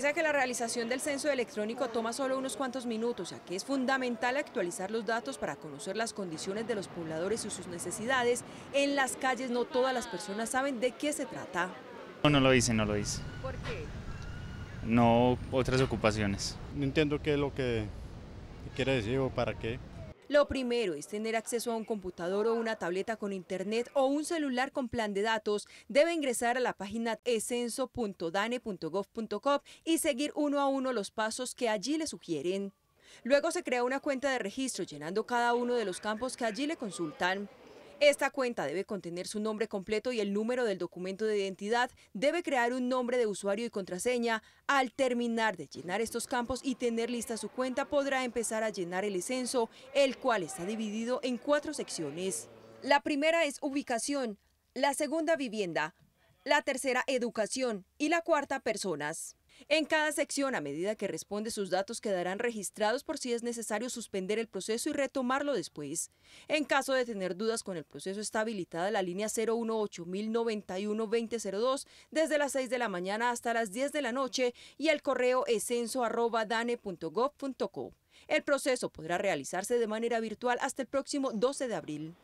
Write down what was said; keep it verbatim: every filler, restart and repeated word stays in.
Pese a que la realización del censo electrónico toma solo unos cuantos minutos, ya que es fundamental actualizar los datos para conocer las condiciones de los pobladores y sus necesidades, en las calles no todas las personas saben de qué se trata. No, no lo hice, no lo hice. ¿Por qué? No, otras ocupaciones. No entiendo qué es lo que quiere decir o para qué. Lo primero es tener acceso a un computador o una tableta con internet o un celular con plan de datos. Debe ingresar a la página censo punto dane punto gov punto co y seguir uno a uno los pasos que allí le sugieren. Luego se crea una cuenta de registro llenando cada uno de los campos que allí le consultan. Esta cuenta debe contener su nombre completo y el número del documento de identidad, debe crear un nombre de usuario y contraseña. Al terminar de llenar estos campos y tener lista su cuenta, podrá empezar a llenar el censo, el cual está dividido en cuatro secciones. La primera es ubicación, la segunda vivienda, la tercera educación y la cuarta personas. En cada sección, a medida que responde, sus datos quedarán registrados por si es necesario suspender el proceso y retomarlo después. En caso de tener dudas con el proceso, está habilitada la línea cero uno ocho mil noventa y uno veinte cero dos desde las seis de la mañana hasta las diez de la noche y el correo es censo arroba dane punto gov punto co. El proceso podrá realizarse de manera virtual hasta el próximo doce de abril.